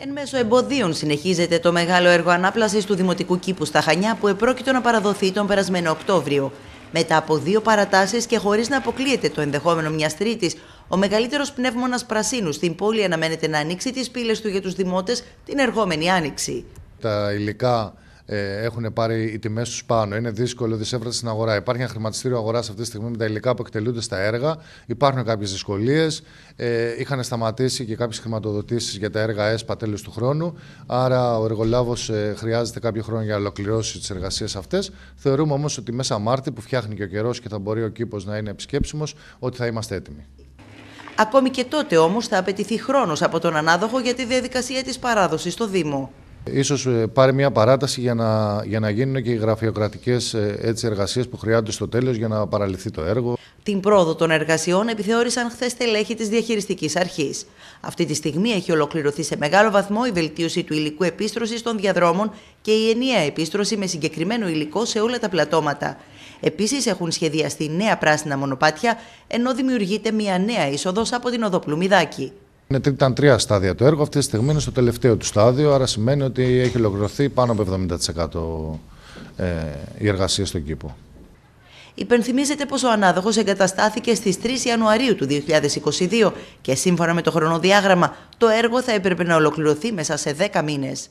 Εν μέσω εμποδίων συνεχίζεται το μεγάλο έργο ανάπλασης του Δημοτικού Κήπου στα Χανιά που επρόκειτο να παραδοθεί τον περασμένο Οκτώβριο. Μετά από δύο παρατάσεις και χωρίς να αποκλείεται το ενδεχόμενο μιας τρίτης, ο μεγαλύτερος πνεύμονας πρασίνου στην πόλη αναμένεται να ανοίξει τις πύλες του για τους δημότες την ερχόμενη άνοιξη. Τα υλικά έχουν πάρει οι τιμές τους πάνω. Είναι δύσκολο, δυσέβραστα στην αγορά. Υπάρχει ένα χρηματιστήριο αγοράς αυτή τη στιγμή με τα υλικά που εκτελούνται στα έργα. Υπάρχουν κάποιες δυσκολίες. Είχαν σταματήσει και κάποιες χρηματοδοτήσεις για τα έργα ΕΣΠΑ τέλος του χρόνου. Άρα ο εργολάβος χρειάζεται κάποιο χρόνο για να ολοκληρώσει τις εργασίες αυτές. Θεωρούμε όμως ότι μέσα Μάρτη, που φτιάχνει και ο καιρός και θα μπορεί ο κήπος να είναι επισκέψιμος, ότι θα είμαστε έτοιμοι. Ακόμη και τότε όμως θα απαιτηθεί χρόνος από τον ανάδοχο για τη διαδικασία της παράδοσης στο Δήμο. Ίσως πάρει μια παράταση για να γίνουν και οι γραφειοκρατικές εργασίες που χρειάζονται στο τέλος για να παραλυθεί το έργο. Την πρόοδο των εργασιών επιθεώρησαν χθες στελέχη της Διαχειριστικής Αρχής. Αυτή τη στιγμή έχει ολοκληρωθεί σε μεγάλο βαθμό η βελτίωση του υλικού επίστρωσης των διαδρόμων και η ενιαία επίστρωση με συγκεκριμένο υλικό σε όλα τα πλατώματα. Επίσης έχουν σχεδιαστεί νέα πράσινα μονοπάτια, ενώ δημιουργείται μια νέα είσοδος από την οδό Πλουμιδάκη. Ήταν τρία στάδια το έργο, αυτή τη στιγμή είναι στο τελευταίο του στάδιο, άρα σημαίνει ότι έχει ολοκληρωθεί πάνω από 70% η εργασία στον κήπο. Υπενθυμίζεται πως ο ανάδοχος εγκαταστάθηκε στις 3 Ιανουαρίου του 2022 και σύμφωνα με το χρονοδιάγραμμα το έργο θα έπρεπε να ολοκληρωθεί μέσα σε 10 μήνες.